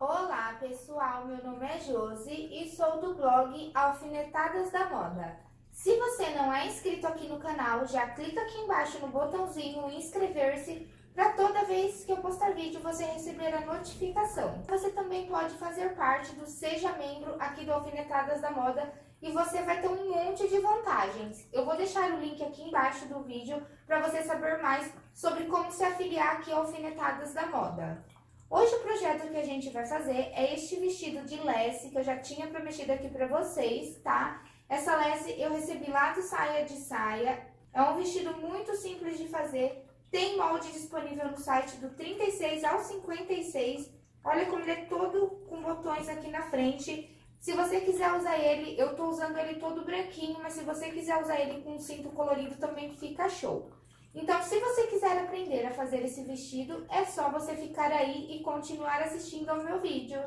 Olá pessoal, meu nome é Josi e sou do blog Alfinetadas da Moda. Se você não é inscrito aqui no canal, já clica aqui embaixo no botãozinho inscrever-se para toda vez que eu postar vídeo você receber a notificação. Você também pode fazer parte do Seja Membro aqui do Alfinetadas da Moda e você vai ter um monte de vantagens. Eu vou deixar o link aqui embaixo do vídeo para você saber mais sobre como se afiliar aqui ao Alfinetadas da Moda. Hoje o projeto que a gente vai fazer é este vestido de lece que eu já tinha prometido aqui para vocês, tá? Essa lece eu recebi lá do Saia de Saia. É um vestido muito simples de fazer. Tem molde disponível no site do 36 ao 56. Olha como ele é todo com botões aqui na frente. Se você quiser usar ele, eu tô usando ele todo branquinho, mas se você quiser usar ele com um cinto colorido também fica show. Então, se você quiser aprender a fazer esse vestido, é só você ficar aí e continuar assistindo ao meu vídeo.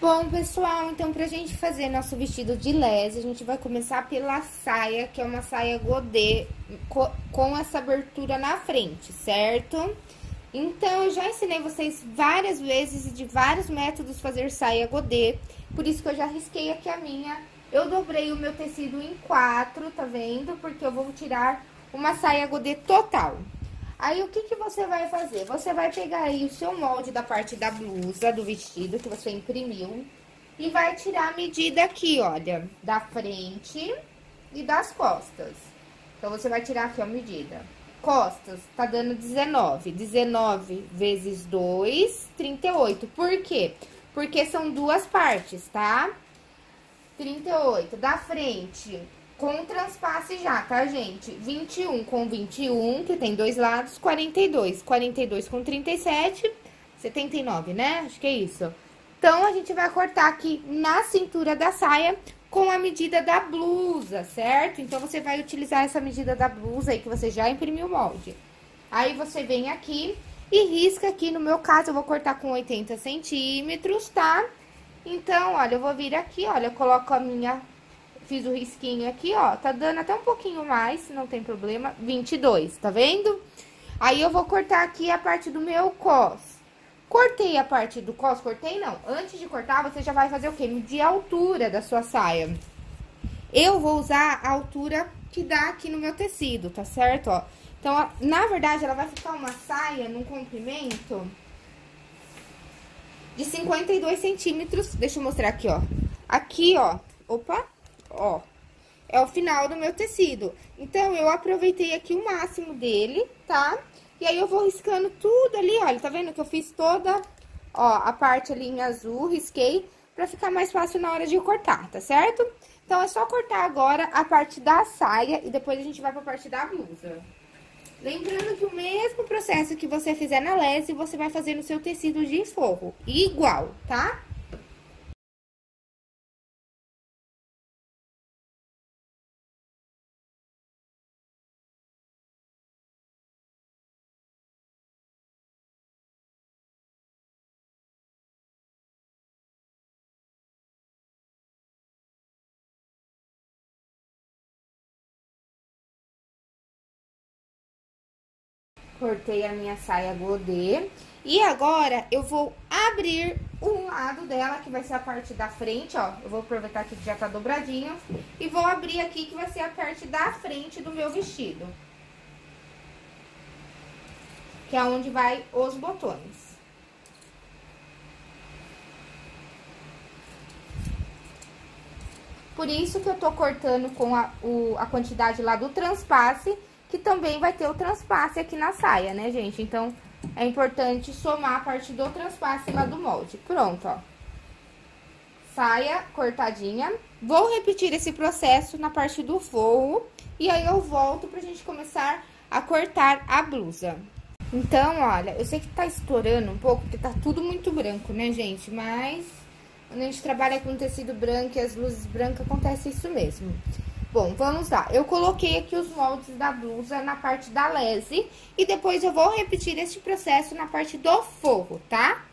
Bom, pessoal, então pra gente fazer nosso vestido de lese, a gente vai começar pela saia, que é uma saia godê com essa abertura na frente, certo? Então, eu já ensinei vocês várias vezes e de vários métodos fazer saia godê, por isso que eu já risquei aqui a minha. Eu dobrei o meu tecido em 4, tá vendo? Porque eu vou tirar uma saia godê total. Aí, o que que você vai fazer? Você vai pegar aí o seu molde da parte da blusa, do vestido que você imprimiu. E vai tirar a medida aqui, olha, da frente e das costas. Então, você vai tirar aqui a medida. Costas, tá dando 19. 19 vezes 2, 38. Por quê? Porque são duas partes, tá? 38 da frente... Com transpasse já, tá, gente? 21 com 21, que tem 2 lados, 42. 42 com 37, 79, né? Acho que é isso. Então, a gente vai cortar aqui na cintura da saia com a medida da blusa, certo? Então, você vai utilizar essa medida da blusa aí que você já imprimiu o molde. Aí, você vem aqui e risca aqui. No meu caso, eu vou cortar com 80 centímetros, tá? Então, olha, eu vou vir aqui, olha, eu coloco a minha... Fiz o risquinho aqui, ó, tá dando até um pouquinho mais, não tem problema, 22, tá vendo? Aí, eu vou cortar aqui a parte do meu cós. Cortei a parte do cós, cortei não. Antes de cortar, você já vai fazer o quê? Medir a altura da sua saia. Eu vou usar a altura que dá aqui no meu tecido, tá certo? Ó, então, ó, na verdade, ela vai ficar uma saia num comprimento de 52 centímetros. Deixa eu mostrar aqui, ó. Aqui, ó, opa... Ó, é o final do meu tecido. Então, eu aproveitei aqui o máximo dele, tá? E aí, eu vou riscando tudo ali, olha, tá vendo que eu fiz toda, ó, a parte ali em azul, risquei, pra ficar mais fácil na hora de cortar, tá certo? Então, é só cortar agora a parte da saia e depois a gente vai pra parte da blusa. Lembrando que o mesmo processo que você fizer na lese, você vai fazer no seu tecido de forro, igual, tá? Cortei a minha saia godê. E agora, eu vou abrir um lado dela, que vai ser a parte da frente, ó. Eu vou aproveitar aqui que já tá dobradinho. E vou abrir aqui, que vai ser a parte da frente do meu vestido. Que é onde vai os botões. Por isso que eu tô cortando com a quantidade lá do transpasse. Que também vai ter o transpasse aqui na saia, né, gente? Então, é importante somar a parte do transpasse lá do molde. Pronto, ó. Saia cortadinha. Vou repetir esse processo na parte do forro. E aí, eu volto pra gente começar a cortar a blusa. Então, olha, eu sei que tá estourando um pouco, porque tá tudo muito branco, né, gente? Mas, quando a gente trabalha com tecido branco e as luzes brancas, acontece isso mesmo. Bom, vamos lá. Eu coloquei aqui os moldes da blusa na parte da lese e depois eu vou repetir este processo na parte do forro, tá?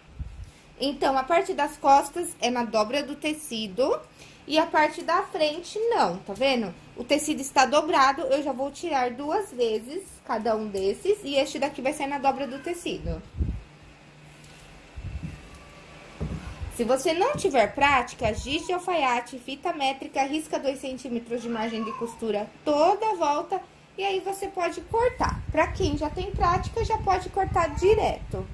Então, a parte das costas é na dobra do tecido e a parte da frente não, tá vendo? O tecido está dobrado, eu já vou tirar 2 vezes cada um desses e este daqui vai ser na dobra do tecido. Se você não tiver prática, giz de alfaiate, fita métrica, risca 2 cm de margem de costura toda a volta e aí você pode cortar. Para quem já tem prática, já pode cortar direto.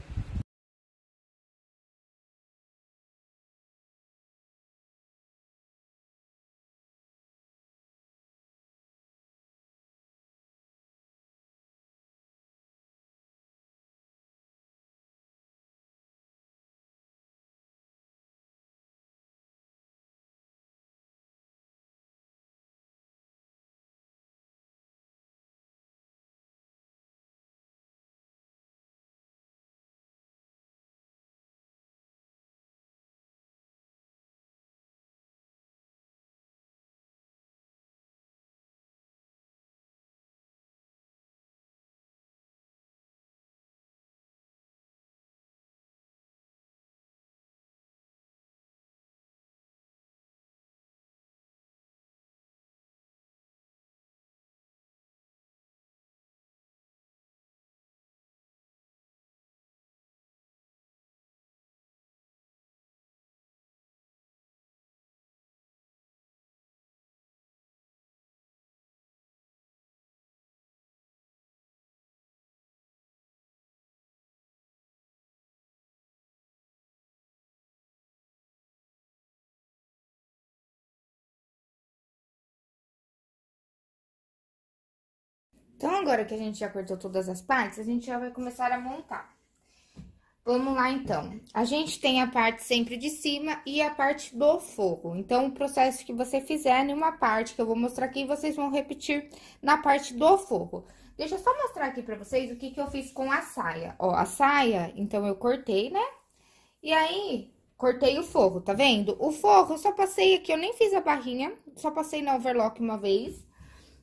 Então, agora que a gente já cortou todas as partes, a gente já vai começar a montar. Vamos lá, então. A gente tem a parte sempre de cima e a parte do forro. Então, o processo que você fizer em uma parte que eu vou mostrar aqui, vocês vão repetir na parte do forro. Deixa eu só mostrar aqui pra vocês o que eu fiz com a saia. Ó, a saia, então, eu cortei, né? E aí, cortei o forro, tá vendo? O forro eu só passei aqui, eu nem fiz a barrinha, só passei na overlock uma vez.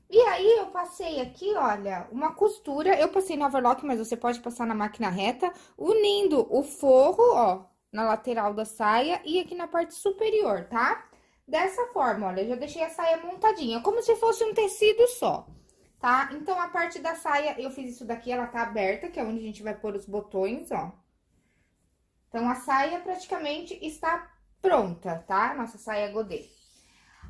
E aí, eu passei aqui, olha, uma costura, eu passei na overlock, mas você pode passar na máquina reta, unindo o forro, ó, na lateral da saia e aqui na parte superior, tá? Dessa forma, olha, eu já deixei a saia montadinha, como se fosse um tecido só, tá? Então, a parte da saia, eu fiz isso daqui, ela tá aberta, que é onde a gente vai pôr os botões, ó. Então, a saia praticamente está pronta, tá? Nossa saia godê.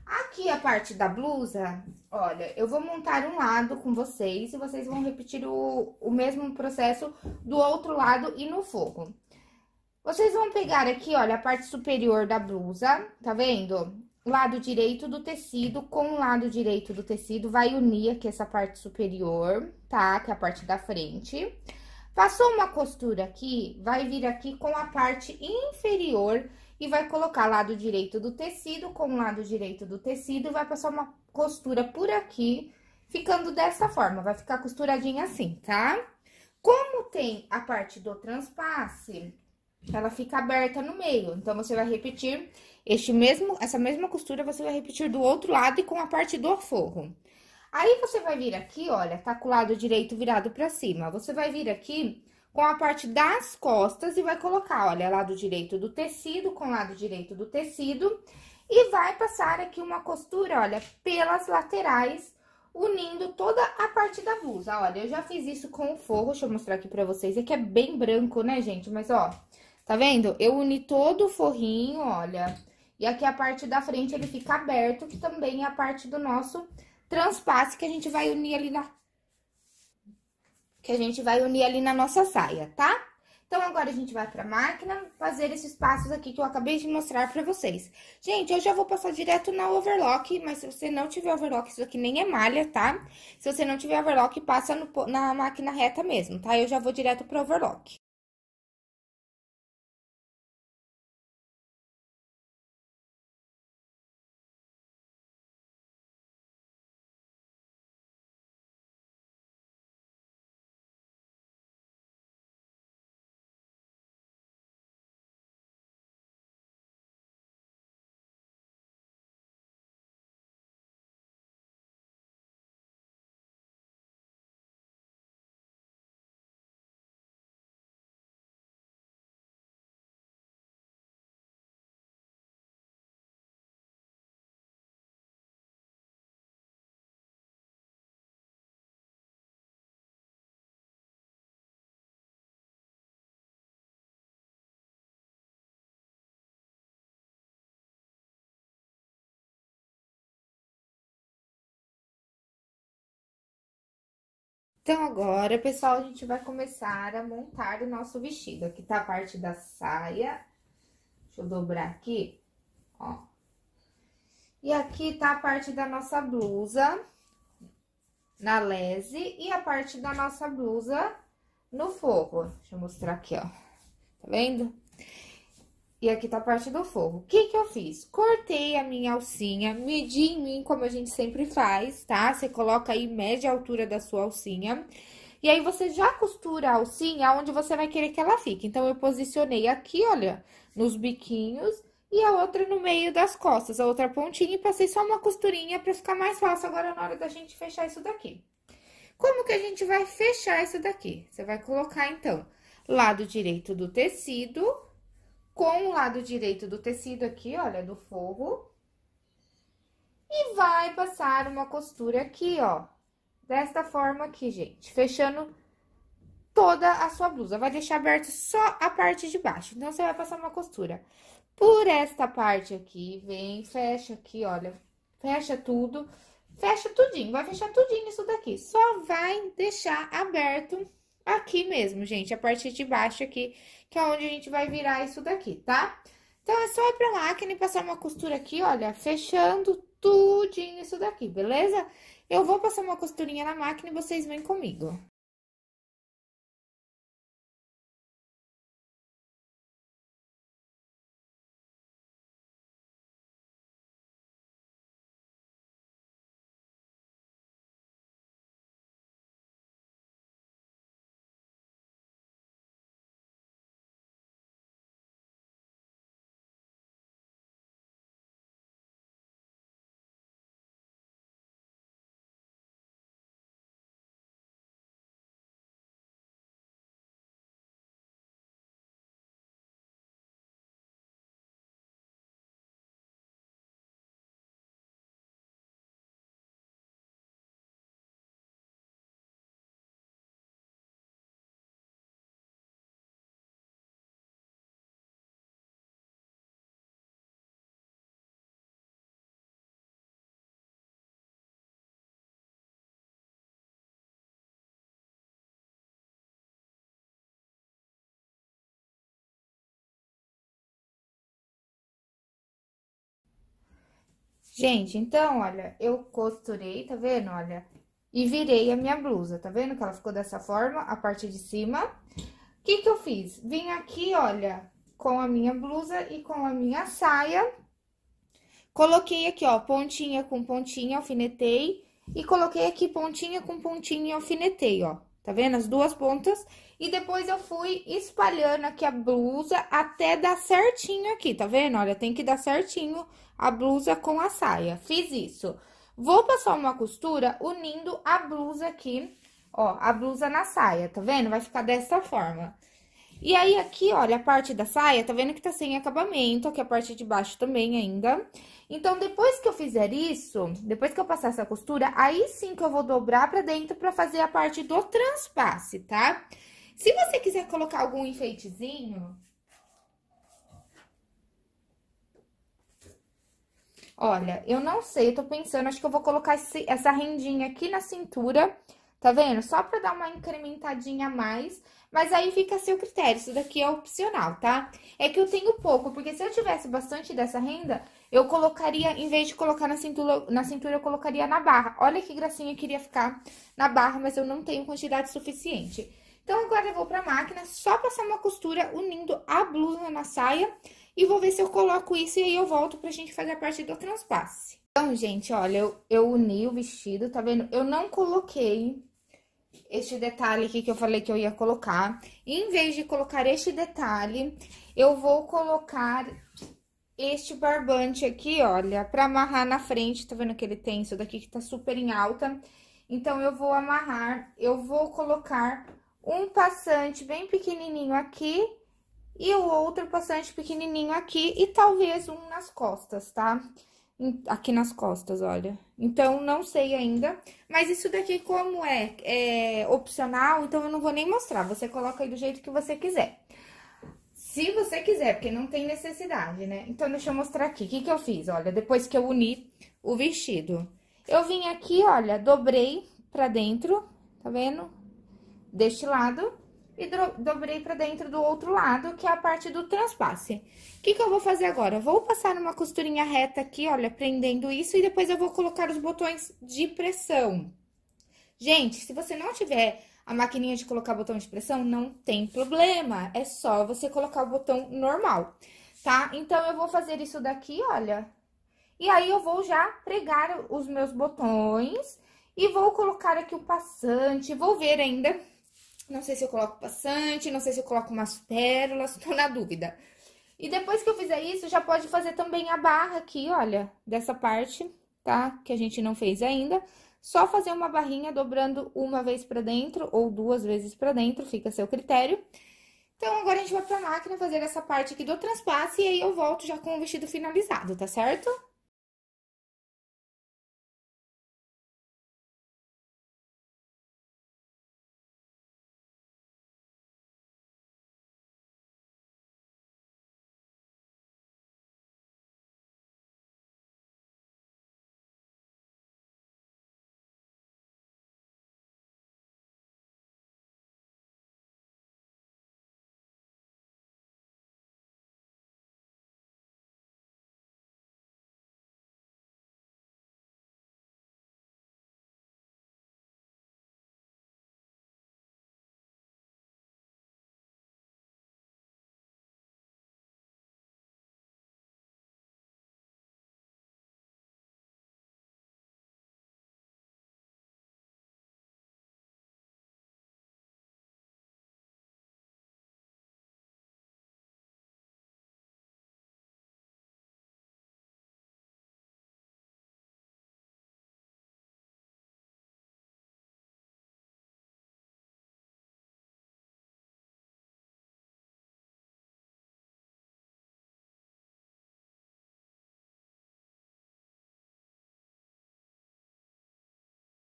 Aqui a parte da blusa, olha, eu vou montar um lado com vocês e vocês vão repetir o mesmo processo do outro lado e no forro. Vocês vão pegar aqui, olha, a parte superior da blusa, tá vendo? Lado direito do tecido com o lado direito do tecido, vai unir aqui essa parte superior, tá? Que é a parte da frente. Passou uma costura aqui, vai vir aqui com a parte inferior e vai colocar lado direito do tecido com o lado direito do tecido, vai passar uma costura por aqui, ficando dessa forma, vai ficar costuradinha assim, tá? Como tem a parte do transpasse, ela fica aberta no meio, então você vai repetir essa mesma costura, você vai repetir do outro lado e com a parte do forro. Aí, você vai vir aqui, olha, tá com o lado direito virado pra cima, você vai vir aqui com a parte das costas e vai colocar, olha, lado direito do tecido com lado direito do tecido. E vai passar aqui uma costura, olha, pelas laterais, unindo toda a parte da blusa. Olha, eu já fiz isso com o forro, deixa eu mostrar aqui pra vocês. É que é bem branco, né, gente? Mas, ó, tá vendo? Eu uni todo o forrinho, olha. E aqui a parte da frente, ele fica aberto, que também é a parte do nosso transpasse que a gente vai unir ali na... que a gente vai unir ali na nossa saia, tá? Então, agora a gente vai pra máquina fazer esses passos aqui que eu acabei de mostrar pra vocês. Gente, eu já vou passar direto na overlock, mas se você não tiver overlock, isso aqui nem é malha, tá? Se você não tiver overlock, passa na máquina reta mesmo, tá? Eu já vou direto pra overlock. Então, agora, pessoal, a gente vai começar a montar o nosso vestido. Aqui tá a parte da saia. Deixa eu dobrar aqui, ó. E aqui tá a parte da nossa blusa na lese e a parte da nossa blusa no forro. Deixa eu mostrar aqui, ó. Tá vendo? E aqui tá a parte do forro. O que que eu fiz? Cortei a minha alcinha, medi em mim, como a gente sempre faz, tá? Você coloca aí, mede a altura da sua alcinha. E aí, você já costura a alcinha onde você vai querer que ela fique. Então, eu posicionei aqui, olha, nos biquinhos e a outra no meio das costas, a outra pontinha. E passei só uma costurinha pra ficar mais fácil agora na hora da gente fechar isso daqui. Como que a gente vai fechar isso daqui? Você vai colocar, então, lado direito do tecido... Com o lado direito do tecido aqui, olha, do forro. E vai passar uma costura aqui, ó. Desta forma aqui, gente. Fechando toda a sua blusa. Vai deixar aberto só a parte de baixo. Então, você vai passar uma costura. Por esta parte aqui, vem, fecha aqui, olha. Fecha tudo. Fecha tudinho. Vai fechar tudinho isso daqui. Só vai deixar aberto... Aqui mesmo, gente, a parte de baixo aqui, que é onde a gente vai virar isso daqui, tá? Então, é só ir pra máquina e passar uma costura aqui, olha, fechando tudinho isso daqui, beleza? Eu vou passar uma costurinha na máquina e vocês vêm comigo. Gente, então, olha, eu costurei, tá vendo, olha, e virei a minha blusa, tá vendo que ela ficou dessa forma, a parte de cima. O que que eu fiz? Vim aqui, olha, com a minha blusa e com a minha saia, coloquei aqui, ó, pontinha com pontinha, alfinetei, e coloquei aqui pontinha com pontinha, alfinetei, ó, tá vendo? As duas pontas, e depois eu fui espalhando aqui a blusa até dar certinho aqui, tá vendo? Olha, tem que dar certinho... A blusa com a saia, fiz isso. Vou passar uma costura unindo a blusa aqui, ó, a blusa na saia, tá vendo? Vai ficar dessa forma. E aí, aqui, olha, a parte da saia, tá vendo que tá sem acabamento, aqui a parte de baixo também ainda. Então, depois que eu fizer isso, depois que eu passar essa costura, aí sim que eu vou dobrar pra dentro pra fazer a parte do transpasse, tá? Se você quiser colocar algum enfeitezinho... Olha, eu não sei, eu tô pensando, acho que eu vou colocar essa rendinha aqui na cintura, tá vendo? Só pra dar uma incrementadinha a mais, mas aí fica a seu critério, isso daqui é opcional, tá? É que eu tenho pouco, porque se eu tivesse bastante dessa renda, eu colocaria, em vez de colocar na cintura eu colocaria na barra. Olha que gracinha, eu queria ficar na barra, mas eu não tenho quantidade suficiente. Então, agora eu vou pra máquina, só passar uma costura unindo a blusa na saia... E vou ver se eu coloco isso e aí eu volto pra gente fazer a parte do transpasse. Então, gente, olha, eu uni o vestido, tá vendo? Eu não coloquei este detalhe aqui que eu falei que eu ia colocar. E em vez de colocar este detalhe, eu vou colocar este barbante aqui, olha, pra amarrar na frente. Tá vendo que ele tem isso daqui que tá super em alta? Então, eu vou amarrar, eu vou colocar um passante bem pequenininho aqui. E o outro passante pequenininho aqui e talvez um nas costas, tá? Aqui nas costas, olha. Então, não sei ainda. Mas isso daqui, como é opcional, então eu não vou nem mostrar. Você coloca aí do jeito que você quiser. Se você quiser, porque não tem necessidade, né? Então, deixa eu mostrar aqui. O que que eu fiz, olha, depois que eu uni o vestido? Eu vim aqui, olha, dobrei pra dentro, tá vendo? Deste lado e dobrei pra dentro do outro lado, que é a parte do transpasse. O que que eu vou fazer agora? Vou passar uma costurinha reta aqui, olha, prendendo isso, e depois eu vou colocar os botões de pressão. Gente, se você não tiver a maquininha de colocar botão de pressão, não tem problema, é só você colocar o botão normal, tá? Então, eu vou fazer isso daqui, olha, e aí eu vou já pregar os meus botões e vou colocar aqui o passante, vou ver ainda, não sei se eu coloco passante, não sei se eu coloco umas pérolas, tô na dúvida. E depois que eu fizer isso, já pode fazer também a barra aqui, olha, dessa parte, tá? Que a gente não fez ainda. Só fazer uma barrinha dobrando uma vez pra dentro ou duas vezes pra dentro, fica a seu critério. Então, agora a gente vai pra máquina fazer essa parte aqui do transpasse e aí eu volto já com o vestido finalizado, tá certo?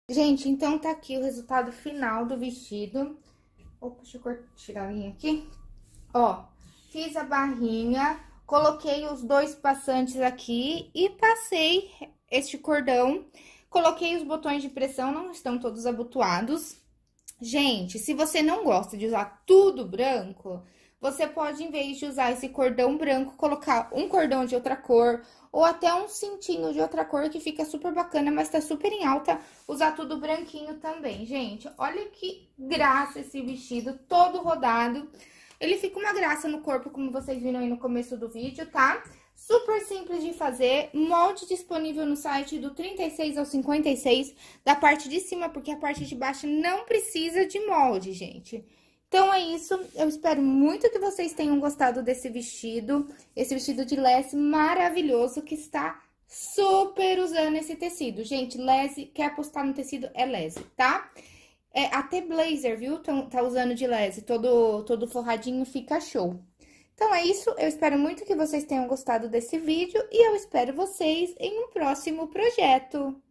Gente, então tá aqui o resultado final do vestido. Opa, deixa eu tirar a linha aqui. Ó, fiz a barrinha, coloquei os dois passantes aqui e passei este cordão. Coloquei os botões de pressão, não estão todos abotoados. Gente, se você não gosta de usar tudo branco, você pode, em vez de usar esse cordão branco, colocar um cordão de outra cor, ou até um cintinho de outra cor que fica super bacana, mas tá super em alta, usar tudo branquinho também, gente. Olha que graça esse vestido, todo rodado. Ele fica uma graça no corpo, como vocês viram aí no começo do vídeo, tá? Super simples de fazer, molde disponível no site do 36 ao 56, da parte de cima, porque a parte de baixo não precisa de molde, gente. Então, é isso. Eu espero muito que vocês tenham gostado desse vestido. Esse vestido de lese maravilhoso que está super usando esse tecido. Gente, lese, quer apostar no tecido, é lese, tá? É, até blazer, viu? Tá usando de lese. Todo forradinho fica show. Então, é isso. Eu espero muito que vocês tenham gostado desse vídeo. E eu espero vocês em um próximo projeto.